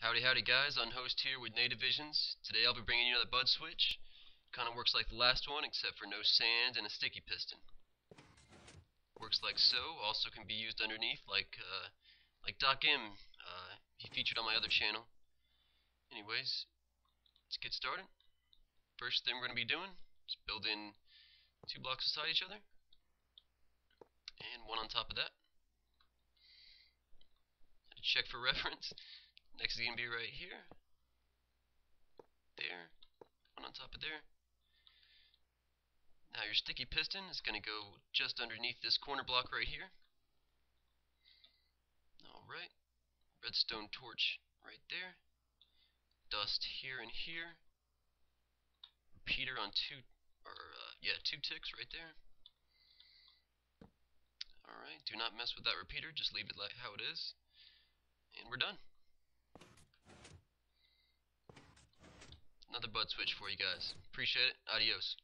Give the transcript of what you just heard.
Howdy, howdy guys, UNHOST here with Nativisions. Today I'll be bringing you another Bud Switch. Kind of works like the last one, except for no sand and a sticky piston. Works like so, also can be used underneath like Doc M. He featured on my other channel. Anyways, let's get started. First thing we're going to be doing is building two blocks beside each other, and one on top of that. Check for reference. Next is going to be right here. There. One on top of there. Now your sticky piston is going to go just underneath this corner block right here. Alright. Redstone torch right there. Dust here and here. Repeater on two ticks right there. Alright, do not mess with that repeater, just leave it like how it is. And we're done. Another Bud Switch for you guys. Appreciate it. Adios.